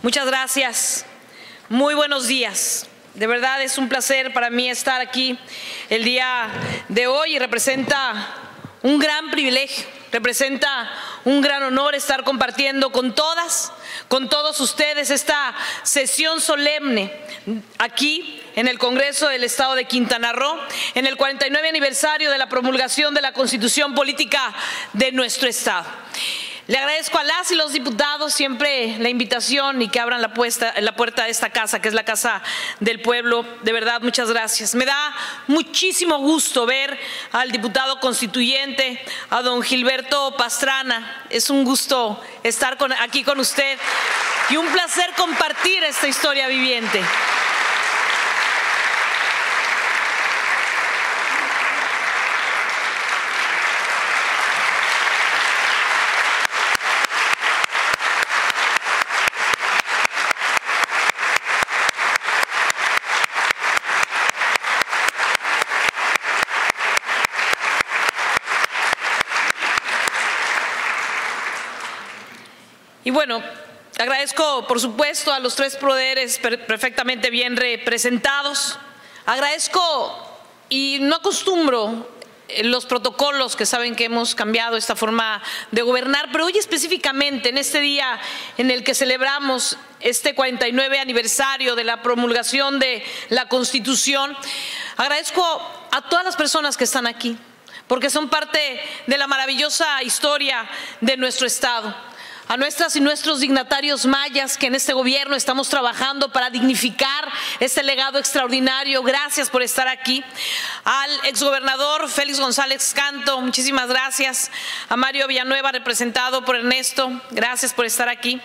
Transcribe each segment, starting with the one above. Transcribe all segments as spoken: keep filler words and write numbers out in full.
Muchas gracias. Muy buenos días. De verdad es un placer para mí estar aquí el día de hoy y representa un gran privilegio, representa un gran honor estar compartiendo con todas, con todos ustedes esta sesión solemne aquí en el Congreso del Estado de Quintana Roo, en el cuarenta y nueve aniversario de la promulgación de la Constitución Política de nuestro Estado. Le agradezco a las y los diputados siempre la invitación y que abran la, puesta, la puerta de esta casa, que es la Casa del Pueblo. De verdad, muchas gracias. Me da muchísimo gusto ver al diputado constituyente, a don Gilberto Pastrana. Es un gusto estar con, aquí con usted y un placer compartir esta historia viviente. Y bueno, agradezco por supuesto a los tres poderes perfectamente bien representados. Agradezco y no acostumbro los protocolos que saben que hemos cambiado esta forma de gobernar, pero hoy específicamente en este día en el que celebramos este cuarenta y nueve aniversario de la promulgación de la Constitución, agradezco a todas las personas que están aquí, porque son parte de la maravillosa historia de nuestro Estado. A nuestras y nuestros dignatarios mayas que en este gobierno estamos trabajando para dignificar este legado extraordinario. Gracias por estar aquí. Al exgobernador Félix González Canto, muchísimas gracias. A Mario Villanueva, representado por Ernesto, gracias por estar aquí.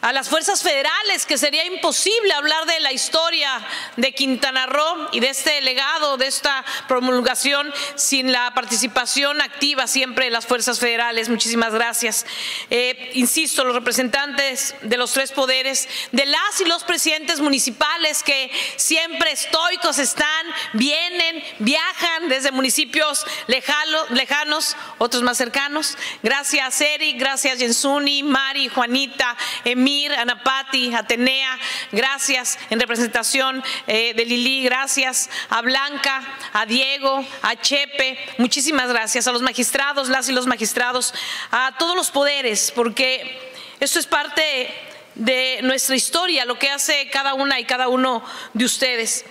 A las fuerzas federales, que sería imposible hablar de la historia de Quintana Roo y de este legado, de esta promulgación, sin la participación activa siempre de las fuerzas federales. Muchísimas gracias. Eh, insisto, los representantes de los tres poderes, de las y los presidentes municipales que siempre estoicos están, vienen, viajan desde municipios lejalo, lejanos, otros más cercanos. Gracias Eric, gracias Jensuni, Mari, Juanita, Emir, Anapati, Atenea, gracias en representación eh, de Lili, gracias a Blanca, a Diego, a Chepe, muchísimas gracias a los magistrados, las y los magistrados, a todos los poderes, porque esto es parte de nuestra historia, lo que hace cada una y cada uno de ustedes.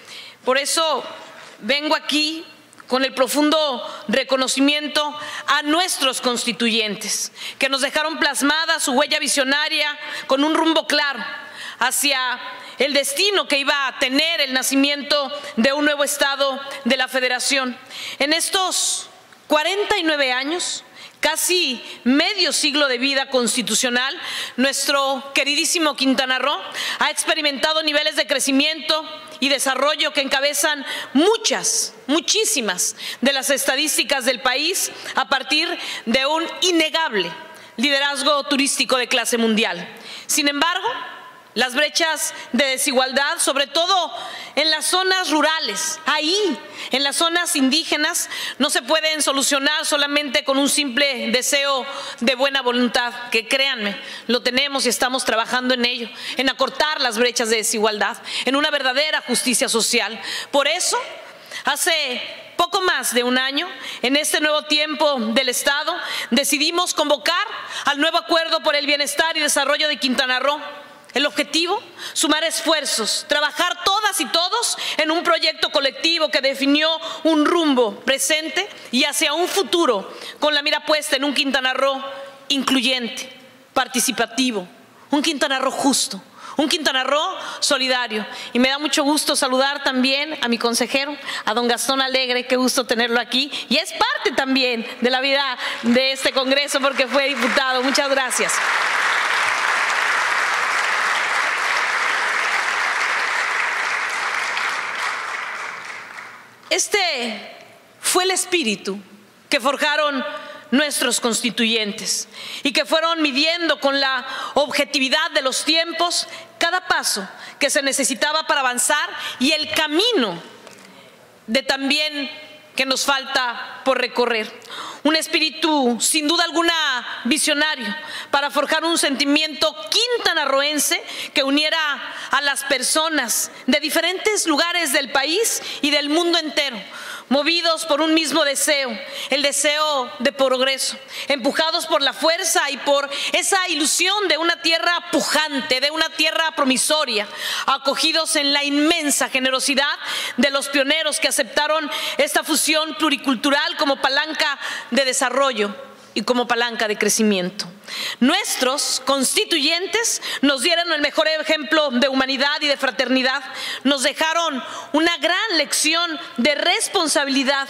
Por eso vengo aquí con el profundo reconocimiento a nuestros constituyentes, que nos dejaron plasmada su huella visionaria con un rumbo claro hacia el destino que iba a tener el nacimiento de un nuevo Estado de la Federación. En estos cuarenta y nueve años, casi medio siglo de vida constitucional, nuestro queridísimo Quintana Roo ha experimentado niveles de crecimiento y desarrollo que encabezan muchas, muchísimas de las estadísticas del país a partir de un innegable liderazgo turístico de clase mundial. Sin embargo, las brechas de desigualdad, sobre todo en las zonas rurales, ahí, en las zonas indígenas, no se pueden solucionar solamente con un simple deseo de buena voluntad, que créanme, lo tenemos y estamos trabajando en ello, en acortar las brechas de desigualdad, en una verdadera justicia social. Por eso, hace poco más de un año, en este nuevo tiempo del Estado, decidimos convocar al nuevo Acuerdo por el Bienestar y Desarrollo de Quintana Roo. El objetivo, sumar esfuerzos, trabajar todas y todos en un proyecto colectivo que definió un rumbo presente y hacia un futuro, con la mira puesta en un Quintana Roo incluyente, participativo, un Quintana Roo justo, un Quintana Roo solidario. Y me da mucho gusto saludar también a mi consejero, a don Gastón Alegre, qué gusto tenerlo aquí. Y es parte también de la vida de este Congreso porque fue diputado. Muchas gracias. Este fue el espíritu que forjaron nuestros constituyentes y que fueron midiendo con la objetividad de los tiempos cada paso que se necesitaba para avanzar y el camino de también que nos falta por recorrer. un espíritu sin duda alguna visionario para forjar un sentimiento quintanarroense que uniera a las personas de diferentes lugares del país y del mundo entero, movidos por un mismo deseo, el deseo de progreso, empujados por la fuerza y por esa ilusión de una tierra pujante, de una tierra promisoria, acogidos en la inmensa generosidad de los pioneros que aceptaron esta fusión pluricultural como palanca de desarrollo y como palanca de crecimiento. Nuestros constituyentes nos dieron el mejor ejemplo de humanidad y de fraternidad, nos dejaron una gran lección de responsabilidad.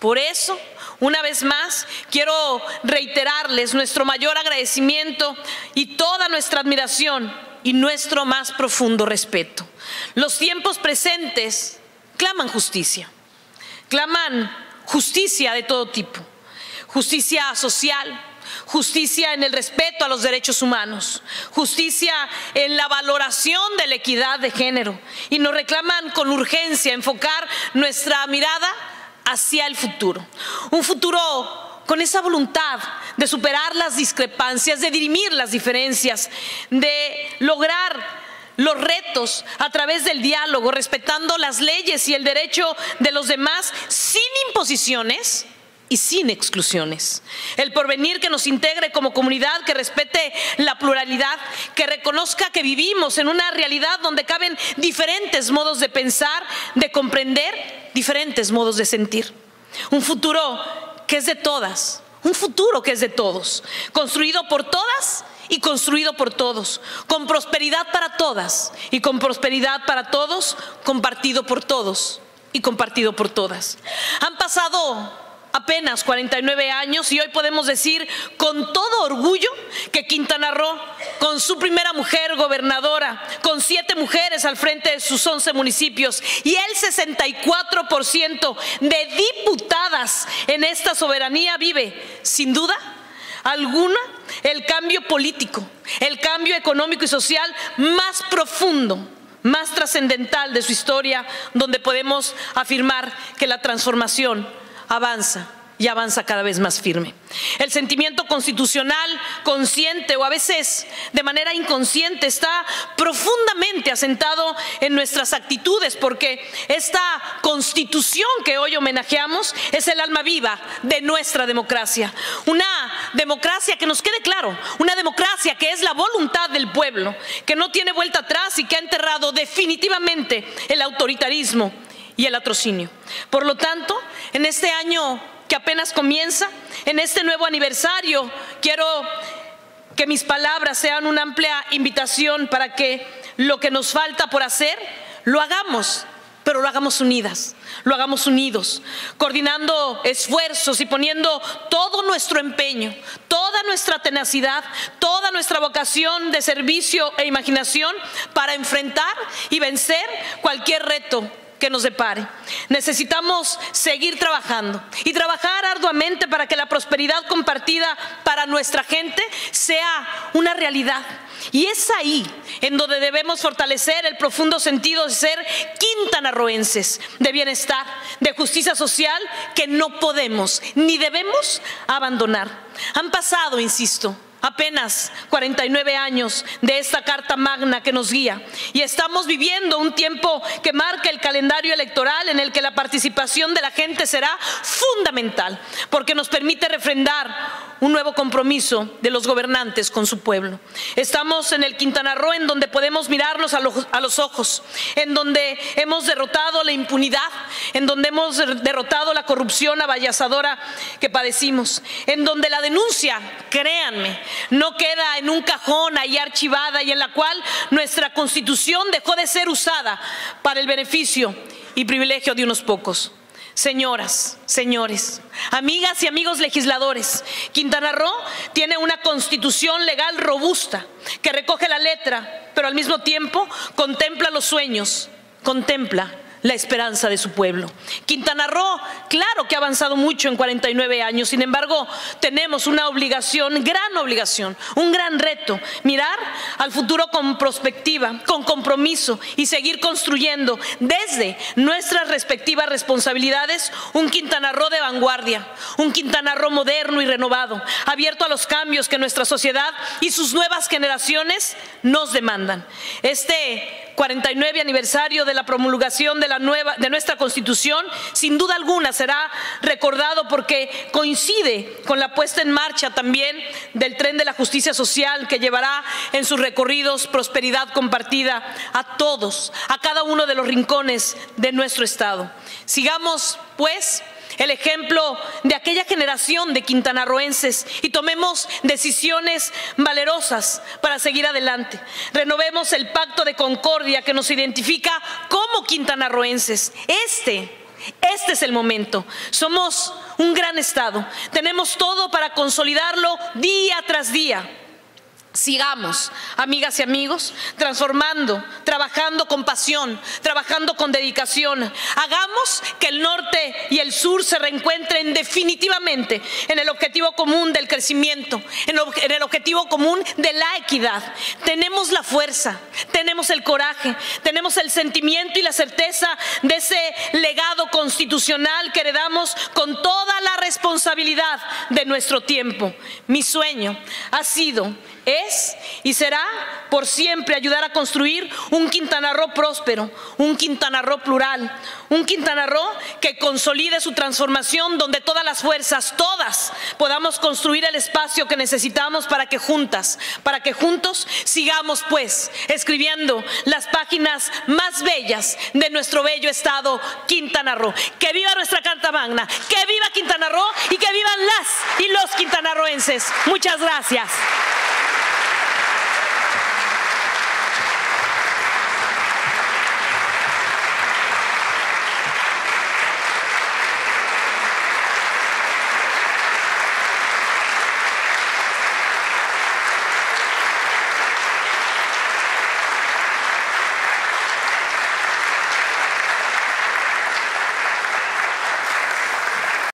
Por eso, una vez más, quiero reiterarles nuestro mayor agradecimiento y toda nuestra admiración y nuestro más profundo respeto. Los tiempos presentes claman justicia, claman justicia de todo tipo, justicia social, justicia en el respeto a los derechos humanos, justicia en la valoración de la equidad de género, y nos reclaman con urgencia enfocar nuestra mirada hacia el futuro, un futuro con esa voluntad de superar las discrepancias, de dirimir las diferencias, de lograr los retos a través del diálogo, respetando las leyes y el derecho de los demás, sin imposiciones y sin exclusiones. El porvenir que nos integre como comunidad, que respete la pluralidad, que reconozca que vivimos en una realidad donde caben diferentes modos de pensar, de comprender, diferentes modos de sentir. Un futuro que es de todas, un futuro que es de todos, construido por todas y construido por todos, con prosperidad para todas y con prosperidad para todos, compartido por todos y compartido por todas. Han pasado apenas cuarenta y nueve años y hoy podemos decir con todo orgullo que Quintana Roo, con su primera mujer gobernadora, con siete mujeres al frente de sus once municipios y el sesenta y cuatro por ciento de diputadas en esta soberanía, vive sin duda alguna el cambio político, el cambio económico y social más profundo, más trascendental de su historia, donde podemos afirmar que la transformación avanza y avanza cada vez más firme. El sentimiento constitucional, consciente o a veces de manera inconsciente, está profundamente asentado en nuestras actitudes, porque esta Constitución que hoy homenajeamos es el alma viva de nuestra democracia. Una democracia que nos quede claro, una democracia que es la voluntad del pueblo, que no tiene vuelta atrás y que ha enterrado definitivamente el autoritarismo y el latrocinio. Por lo tanto, en este año que apenas comienza, en este nuevo aniversario, quiero que mis palabras sean una amplia invitación para que lo que nos falta por hacer lo hagamos, pero lo hagamos unidas, lo hagamos unidos, coordinando esfuerzos y poniendo todo nuestro empeño, toda nuestra tenacidad, toda nuestra vocación de servicio e imaginación para enfrentar y vencer cualquier reto que nos depare. Necesitamos seguir trabajando y trabajar arduamente para que la prosperidad compartida para nuestra gente sea una realidad. Y es ahí en donde debemos fortalecer el profundo sentido de ser quintanarroenses, de bienestar, de justicia social, que no podemos ni debemos abandonar. Han pasado, insisto, apenas cuarenta y nueve años de esta Carta Magna que nos guía, y estamos viviendo un tiempo que marca el calendario electoral en el que la participación de la gente será fundamental, porque nos permite refrendar un nuevo compromiso de los gobernantes con su pueblo. Estamos en el Quintana Roo en donde podemos mirarnos a los, a los ojos, en donde hemos derrotado la impunidad, en donde hemos derrotado la corrupción abayazadora que padecimos, en donde la denuncia, créanme, no queda en un cajón ahí archivada, y en la cual nuestra Constitución dejó de ser usada para el beneficio y privilegio de unos pocos. Señoras, señores, amigas y amigos legisladores, Quintana Roo tiene una Constitución legal robusta que recoge la letra, pero al mismo tiempo contempla los sueños, contempla la esperanza de su pueblo. Quintana Roo, claro que ha avanzado mucho en cuarenta y nueve años, sin embargo, tenemos una obligación, gran obligación, un gran reto, mirar al futuro con perspectiva, con compromiso y seguir construyendo desde nuestras respectivas responsabilidades un Quintana Roo de vanguardia, un Quintana Roo moderno y renovado, abierto a los cambios que nuestra sociedad y sus nuevas generaciones nos demandan. Este cuarenta y nueve aniversario de la promulgación de, la nueva, de nuestra Constitución, sin duda alguna será recordado porque coincide con la puesta en marcha también del tren de la justicia social que llevará en sus recorridos prosperidad compartida a todos, a cada uno de los rincones de nuestro Estado. Sigamos, pues, el ejemplo de aquella generación de quintanarroenses y tomemos decisiones valerosas para seguir adelante. Renovemos el pacto de concordia que nos identifica como quintanarroenses. Este, este es el momento. Somos un gran Estado. Tenemos todo para consolidarlo día tras día. Sigamos, amigas y amigos, transformando, trabajando con pasión, trabajando con dedicación. Hagamos que el norte y el sur se reencuentren definitivamente en el objetivo común del crecimiento, en el objetivo común de la equidad. Tenemos la fuerza, tenemos el coraje, tenemos el sentimiento y la certeza de ese legado constitucional que heredamos con toda la responsabilidad de nuestro tiempo. Mi sueño ha sido, es y será por siempre ayudar a construir un Quintana Roo próspero, un Quintana Roo plural, un Quintana Roo que consolide su transformación, donde todas las fuerzas, todas, podamos construir el espacio que necesitamos para que juntas, para que juntos sigamos, pues, escribiendo las páginas más bellas de nuestro bello Estado Quintana Roo. Que viva nuestra Carta Magna, que viva Quintana Roo y que vivan las y los quintanarroenses. Muchas gracias.